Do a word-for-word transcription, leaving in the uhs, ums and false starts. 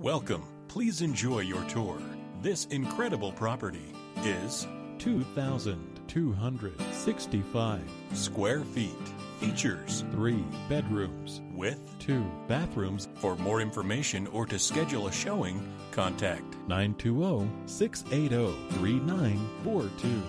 Welcome. Please enjoy your tour. This incredible property is two thousand two hundred sixty-five square feet. Features three bedrooms with two bathrooms. For more information or to schedule a showing, contact nine two zero, six eight zero, three nine four two.